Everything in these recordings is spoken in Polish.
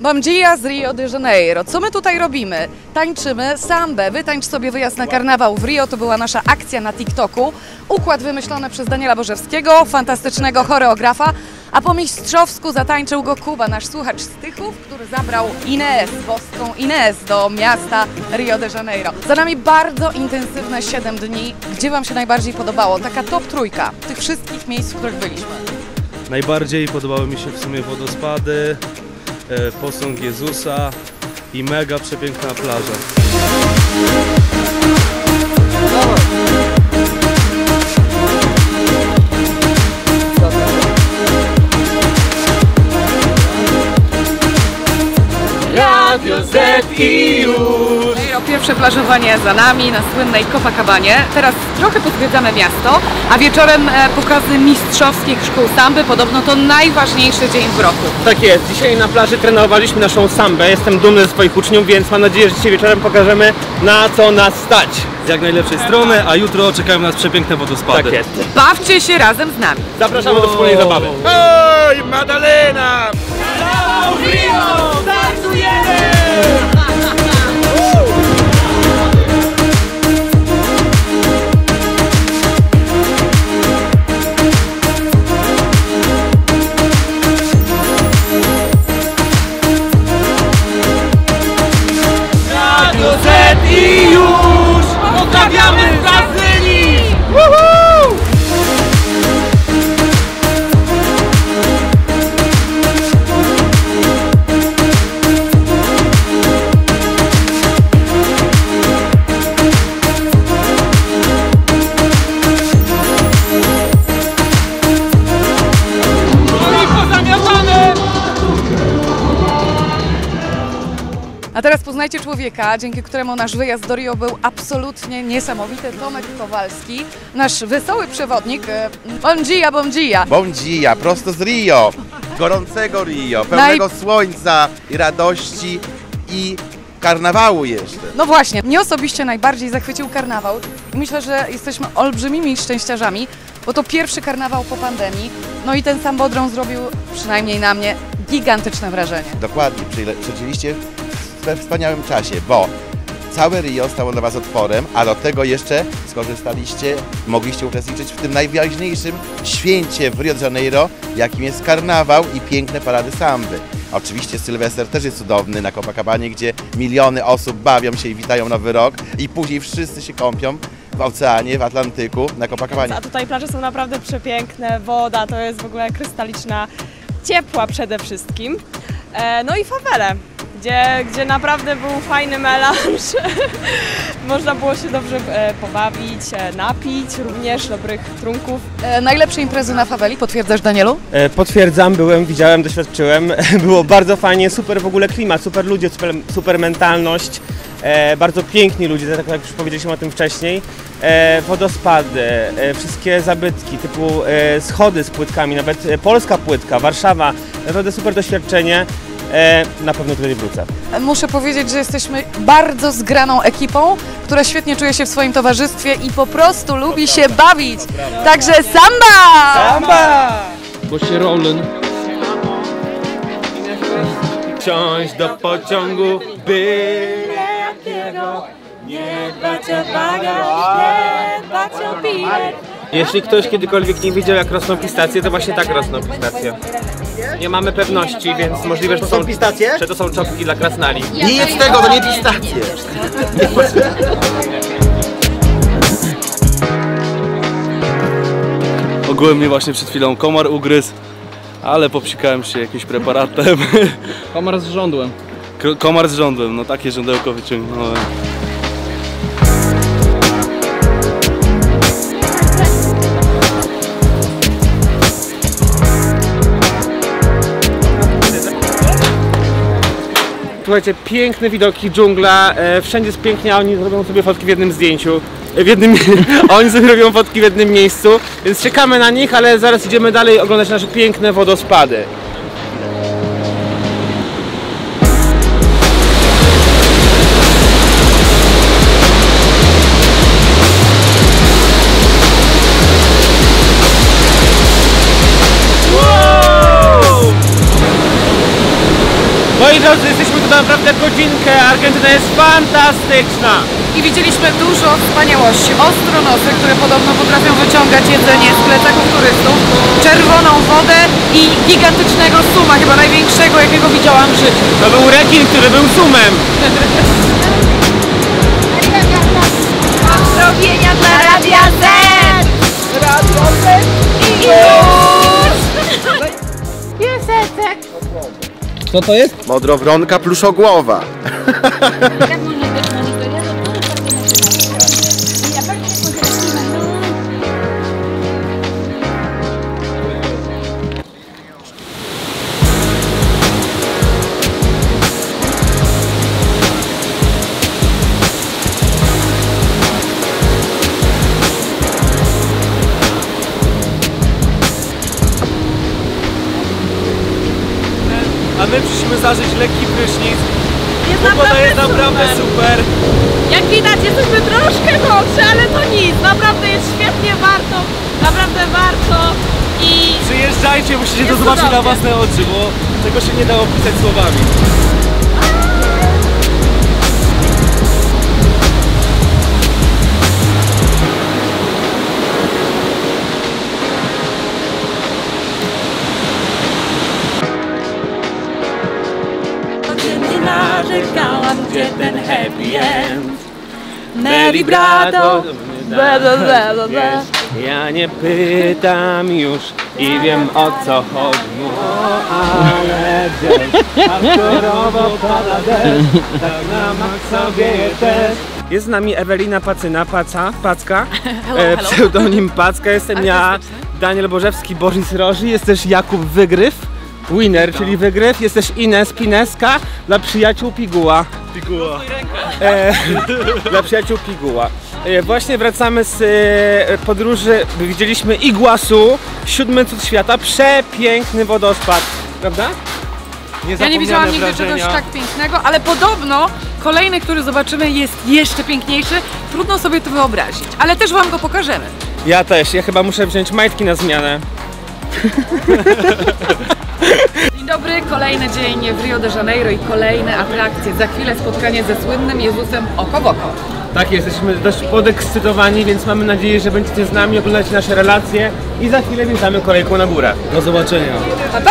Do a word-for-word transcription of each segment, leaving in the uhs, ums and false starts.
Bom dia z Rio de Janeiro. Co my tutaj robimy? Tańczymy sambę. Wytańcz sobie wyjazd na karnawał w Rio. To była nasza akcja na TikToku. Układ wymyślony przez Daniela Borzewskiego, fantastycznego choreografa. A po mistrzowsku zatańczył go Kuba, nasz słuchacz z Tychów, który zabrał Inez, boską Inez, do miasta Rio de Janeiro. Za nami bardzo intensywne siedem dni. Gdzie Wam się najbardziej podobało? Taka top trójka tych wszystkich miejsc, w których byliśmy. Najbardziej podobały mi się w sumie wodospady, posąg Jezusa i mega przepiękna plaża. Radio ZET i już! Pierwsze plażowanie za nami na słynnej Copacabanie. Teraz trochę podwiedzamy miasto, a wieczorem pokazy mistrzowskich szkół samby. Podobno to najważniejszy dzień w roku. Tak jest. Dzisiaj na plaży trenowaliśmy naszą sambę. Jestem dumny ze swoich uczniów, więc mam nadzieję, że dzisiaj wieczorem pokażemy, na co nas stać. Z jak najlepszej strony, a jutro czekają nas przepiękne wodospady. Tak jest. Bawcie się razem z nami. Zapraszamy wow. do wspólnej zabawy. Oj, Madalena! Brawo, Rio! Startujemy! A teraz poznajcie człowieka, dzięki któremu nasz wyjazd do Rio był absolutnie niesamowity. Tomek Kowalski, nasz wesoły przewodnik. Bom dia, bom dia. Bom dia, prosto z Rio, gorącego Rio, pełnego Naj... słońca i radości i karnawału jeszcze. No właśnie, mnie osobiście najbardziej zachwycił karnawał. I myślę, że jesteśmy olbrzymimi szczęściarzami, bo to pierwszy karnawał po pandemii. No i ten sambodron zrobił przynajmniej na mnie gigantyczne wrażenie. Dokładnie, przejrzeliście we wspaniałym czasie, bo całe Rio stało dla Was otworem, a do tego jeszcze skorzystaliście, mogliście uczestniczyć w tym najważniejszym święcie w Rio de Janeiro, jakim jest karnawał i piękne parady samby. Oczywiście Sylwester też jest cudowny na Copacabanie, gdzie miliony osób bawią się i witają Nowy Rok i później wszyscy się kąpią w oceanie, w Atlantyku, na Copacabanie. A tutaj plaże są naprawdę przepiękne, woda to jest w ogóle krystaliczna, ciepła przede wszystkim, e, no i fawele. Gdzie, gdzie naprawdę był fajny melanż, można było się dobrze pobawić, napić, również dobrych trunków. E, najlepsze imprezy na faweli, potwierdzasz, Danielu? E, potwierdzam, byłem, widziałem, doświadczyłem, było bardzo fajnie, super w ogóle klimat, super ludzie, super, super mentalność, e, bardzo piękni ludzie, tak jak już powiedzieliśmy o tym wcześniej, e, wodospady, e, wszystkie zabytki typu e, schody z płytkami, nawet e, polska płytka, Warszawa, naprawdę super doświadczenie. E, na pewno tutaj wrócę. Muszę powiedzieć, że jesteśmy bardzo zgraną ekipą, która świetnie czuje się w swoim towarzystwie i po prostu lubi to się prawda. bawić. Także samba! Samba! Bo się rollen. Wsiąść do pociągu, byle jakiego. Nie dbać o bagaż, nie dbać o bilet. Jeśli ktoś kiedykolwiek nie widział, jak rosną pistacje, to właśnie tak rosną pistacje. Nie mamy pewności, więc możliwe, że to są, że to są czopki dla krasnali. Nie jedz tego, to nie pistacje! Ogółem mnie właśnie przed chwilą komar ugryzł, ale popsikałem się jakimś preparatem. Komar z żądłem. Komar z żądłem, no takie żądełko wyciągnąłem. Słuchajcie, piękne widoki, dżungla, e, wszędzie jest pięknie, a oni zrobią sobie fotki w jednym zdjęciu, e, w jednym, oni sobie robią fotki w jednym miejscu, więc czekamy na nich, ale zaraz idziemy dalej oglądać nasze piękne wodospady. drodzy, jesteśmy tu naprawdę godzinkę. Argentyna jest fantastyczna. I widzieliśmy dużo wspaniałości. Ostronosy, które podobno potrafią wyciągać jedzenie z plecaków turystów, czerwoną wodę i gigantycznego suma, chyba największego, jakiego widziałam w życiu. To był rekin, który był sumem. Pozdrowienia dla Radia zet! Radio zet i już! Co to jest? Modrowronka pluszogłowa. Zażyć lekki prysznic. Jest naprawdę, jest naprawdę super. super. Jak widać, jesteśmy troszkę mokrzy, ale to nic. Naprawdę jest świetnie, warto. Naprawdę warto. I przyjeżdżajcie, musicie to zobaczyć cudownie na własne oczy, bo tego się nie da opisać słowami. Gdzie ten happy end? Mary brato, bla bla bla bla. Ja nie pytam już i wiem o co chodzi. Ale dzień, hardkorowo pada deszcz, tak na mak sobie je też. Jest z nami Ewelina Pacyna, Paca, Packa, hello, e, pseudonim Packa. Jestem ja, Daniel Borzewski, Boris Roży, jest też Jakub Wygryw, Winner, czyli Wygryw, jest też Inez Pineska, dla przyjaciół Piguła. Piguła. E, dla przyjaciół Piguła. E, właśnie wracamy z e, podróży, widzieliśmy Iguasu, siódmy cud świata, przepiękny wodospad, prawda? Ja nie widziałam nigdy wrażenia. Czegoś tak pięknego, ale podobno kolejny, który zobaczymy, jest jeszcze piękniejszy, trudno sobie to wyobrazić, ale też wam go pokażemy. Ja też, ja chyba muszę wziąć majtki na zmianę. Dzień dobry, kolejny dzień w Rio de Janeiro i kolejne atrakcje. Za chwilę spotkanie ze słynnym Jezusem oko w oko. Tak, jesteśmy dość podekscytowani, więc mamy nadzieję, że będziecie z nami oglądać nasze relacje i za chwilę wjeżdżamy kolejką na górę. Do zobaczenia. Pa, pa!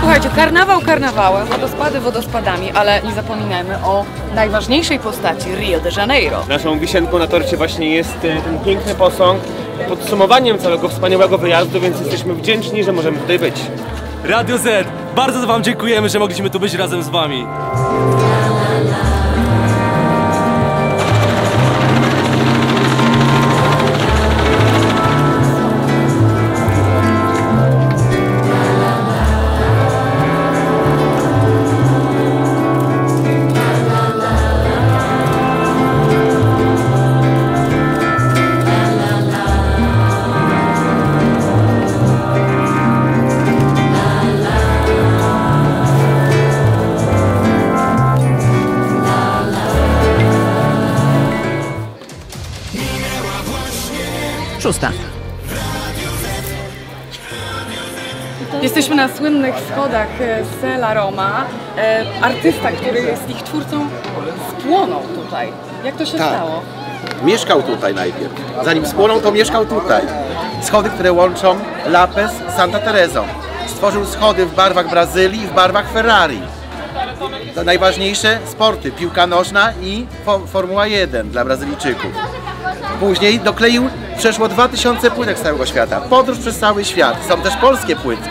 Słuchajcie, karnawał karnawałem, wodospady wodospadami, ale nie zapominajmy o najważniejszej postaci Rio de Janeiro. Naszą wisienką na torcie właśnie jest ten piękny posąg, podsumowaniem całego wspaniałego wyjazdu, więc jesteśmy wdzięczni, że możemy tutaj być. Radio zet, bardzo wam dziękujemy, że mogliśmy tu być razem z wami. Szósta. Jesteśmy na słynnych schodach Selarona. E, artysta, który jest ich twórcą, spłonął tutaj. Jak to się tak stało? Mieszkał tutaj najpierw. Zanim spłonął, to mieszkał tutaj. Schody, które łączą Lapes z Santa Terezą. Stworzył schody w barwach Brazylii i w barwach Ferrari. To najważniejsze sporty, piłka nożna i Formuła jeden dla Brazylijczyków. Później dokleił przeszło dwa tysiące płytek z całego świata. Podróż przez cały świat. Są też polskie płytki.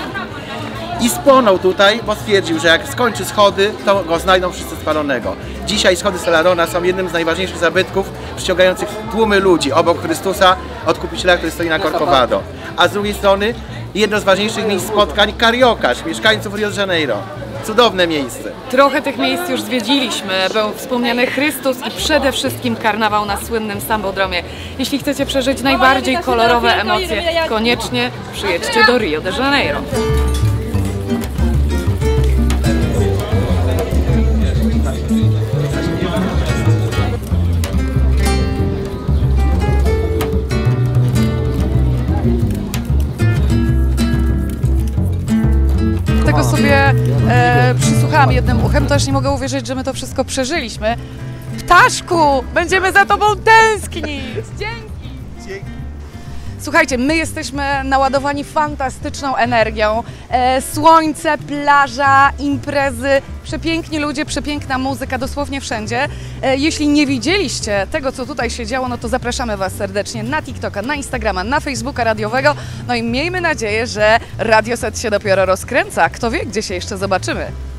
I spłonął tutaj, bo stwierdził, że jak skończy schody, to go znajdą wszyscy spalonego. Dzisiaj schody Selarona są jednym z najważniejszych zabytków przyciągających tłumy ludzi obok Chrystusa, odkupiciela, który stoi na Corcovado. A z drugiej strony jedno z ważniejszych miejsc spotkań, Kariokaż, mieszkańców Rio de Janeiro. cudowne miejsce. Trochę tych miejsc już zwiedziliśmy. Był wspomniany Chrystus i przede wszystkim karnawał na słynnym Sambodromie. Jeśli chcecie przeżyć najbardziej kolorowe emocje, koniecznie przyjedźcie do Rio de Janeiro. Tego sobie e, przysłuchałam jednym uchem, to aż nie mogę uwierzyć, że my to wszystko przeżyliśmy. Ptaszku, będziemy za tobą tęsknić! Dzięki! Dzięki. Słuchajcie, my jesteśmy naładowani fantastyczną energią. E, słońce, plaża, imprezy, przepiękni ludzie, przepiękna muzyka, dosłownie wszędzie. E, jeśli nie widzieliście tego, co tutaj się działo, no to zapraszamy was serdecznie na TikToka, na Instagrama, na Facebooka radiowego. No i miejmy nadzieję, że Radio zet się dopiero rozkręca. Kto wie, gdzie się jeszcze zobaczymy.